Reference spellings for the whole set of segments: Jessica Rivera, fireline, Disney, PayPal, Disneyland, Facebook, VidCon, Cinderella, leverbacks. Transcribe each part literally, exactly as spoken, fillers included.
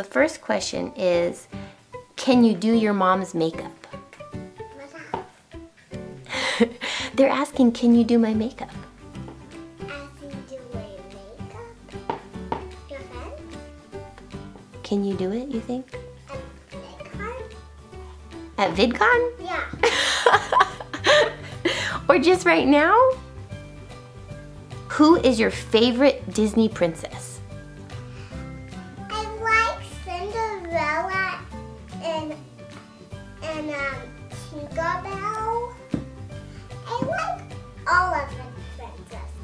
the first question is, can you do your mom's makeup? They're asking, can you do my makeup? Can you do it, you think? At VidCon? At VidCon? Yeah. Or just right now? Who is your favorite Disney princess? I like Cinderella and, and um, Tinkerbell. I like all of them.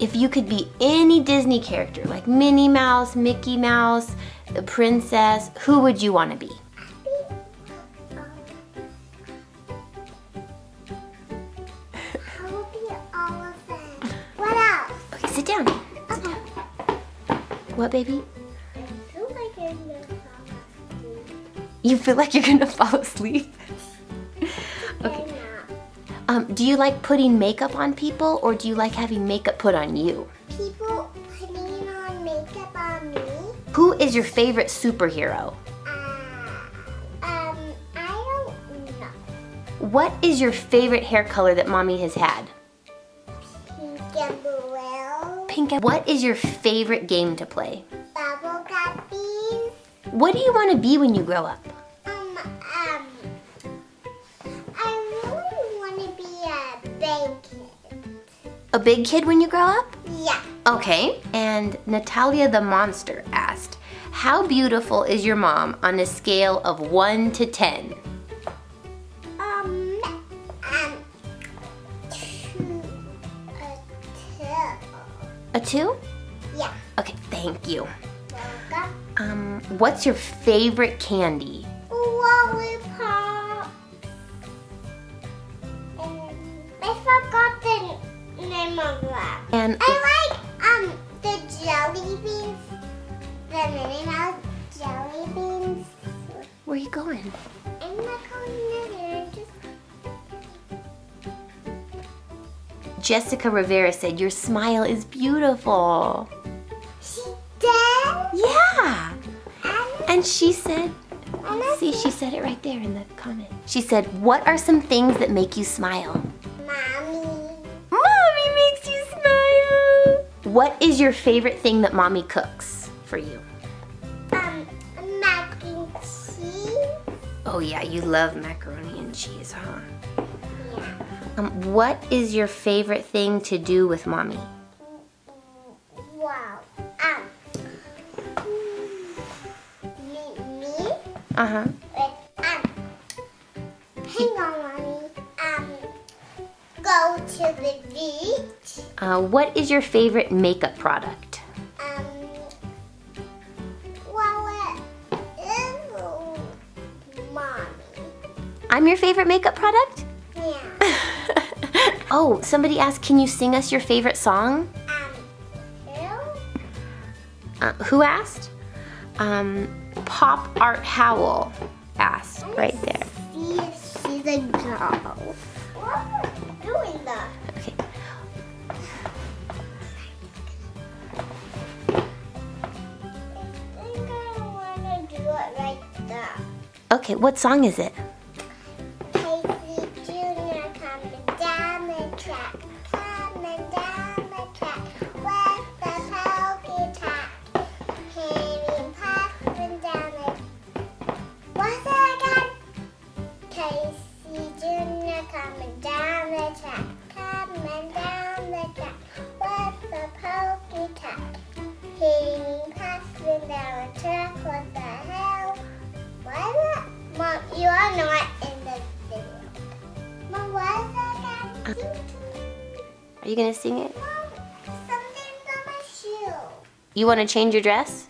If you could be any Disney character, like Minnie Mouse, Mickey Mouse, the princess, who would you want to be? I will be all of them. What else? Okay, sit down. Okay. What, baby? I feel like I'm gonna fall asleep. You feel like you're gonna fall asleep? Okay. Um, do you like putting makeup on people, or do you like having makeup put on you? People putting on makeup on me. Who is your favorite superhero? Uh, um, I don't know. What is your favorite hair color that Mommy has had? Pink and blue. Pink and blue. What is your favorite game to play? Bubble guppies. What do you want to be when you grow up? A big kid when you grow up? Yeah. Okay. And Natalia the Monster asked, how beautiful is your mom on a scale of one to ten? Um, um, two, a two. A two? Yeah. Okay, thank you. Welcome. Um, what's your favorite candy? Lollipop. And I forgot the name of that. And I like um the jelly beans, the Minnie Mouse jelly beans. Where are you going? I'm not going anywhere. Just... Jessica Rivera said your smile is beautiful. She did? Yeah. And, and she said, and see, she said it right there in the comment. She said, what are some things that make you smile? What is your favorite thing that Mommy cooks for you? Um, mac and cheese. Oh yeah, you love macaroni and cheese, huh? Yeah. Um, what is your favorite thing to do with Mommy? Wow. Um, me? me? Uh-huh. Um, hang on, Mommy. Um, go to the beach. Uh, what is your favorite makeup product? Um, well, it is Mommy. I'm your favorite makeup product? Yeah. Oh, somebody asked, can you sing us your favorite song? Um, who? Uh, who asked? Um, Pop Art Howell asked right there. See if she's a girl. What are you doing that? Okay. Okay, what song is it? Casey Junior coming down the track, coming down the track, with the pokey tack, Casey popping down the. What's it again? Casey Junior coming down the track, coming down the track, with the pokey tack, Casey popping down the track, with the hell? What? Mom, you are not in the video. Mom, why is that again? Are you going to sing it? Mom, something's on my shoe. You want to change your dress?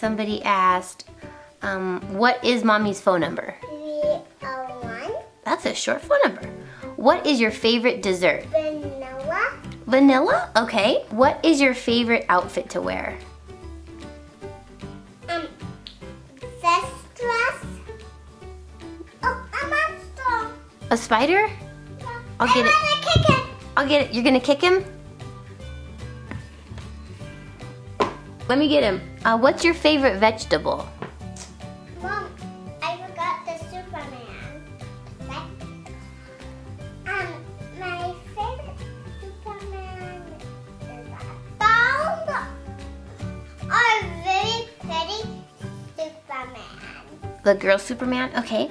Somebody asked, um, what is Mommy's phone number? three oh one. That's a short phone number. What is your favorite dessert? Vanilla. Vanilla? Okay. What is your favorite outfit to wear? A spider? Yeah. I'll get I'm it. I'm gonna kick him. I'll get it. You're gonna kick him? Let me get him. Uh, what's your favorite vegetable? Mom, I forgot the Superman. Um, my favorite Superman is found our very pretty Superman. The girl Superman? Okay.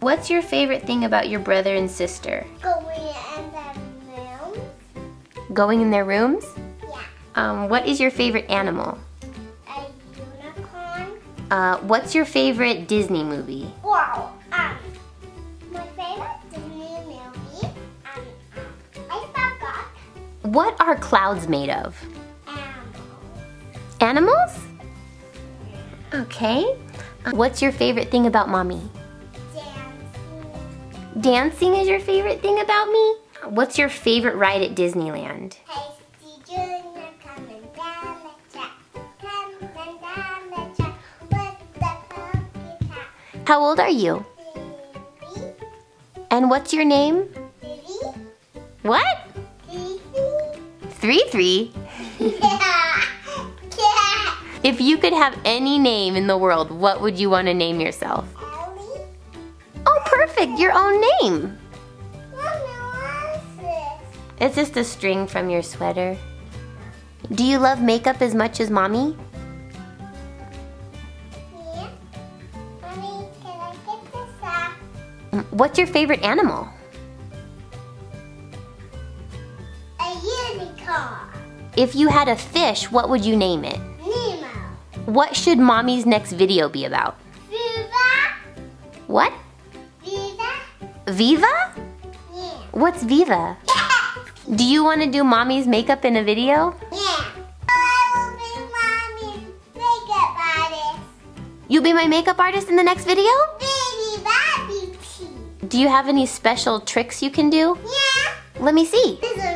What's your favorite thing about your brother and sister? Going in their rooms. Going in their rooms? Yeah. Um, what is your favorite animal? A unicorn. Uh, what's your favorite Disney movie? Wow. Um, my favorite Disney movie, um, I forgot. What are clouds made of? Animals. Animals? Okay. Uh, what's your favorite thing about mommy? Dancing is your favorite thing about me? What's your favorite ride at Disneyland? Tasty Junior coming down the track, coming down the track with the pumpkin hat. How old are you? Baby. And what's your name? Three. What? Three three. Three three? Yeah. Yeah. If you could have any name in the world, what would you want to name yourself? Perfect, your own name. Mama, what's this? It's just a string from your sweater. Do you love makeup as much as mommy? Yeah. Mommy, can I get this up? What's your favorite animal? A unicorn. If you had a fish, what would you name it? Nemo. What should mommy's next video be about? Viva. What? Viva? Yeah. What's Viva? Yeah. Do you want to do mommy's makeup in a video? Yeah. I will be mommy's makeup artist. You'll be my makeup artist in the next video? Baby Bobby T. Do you have any special tricks you can do? Yeah. Let me see. This is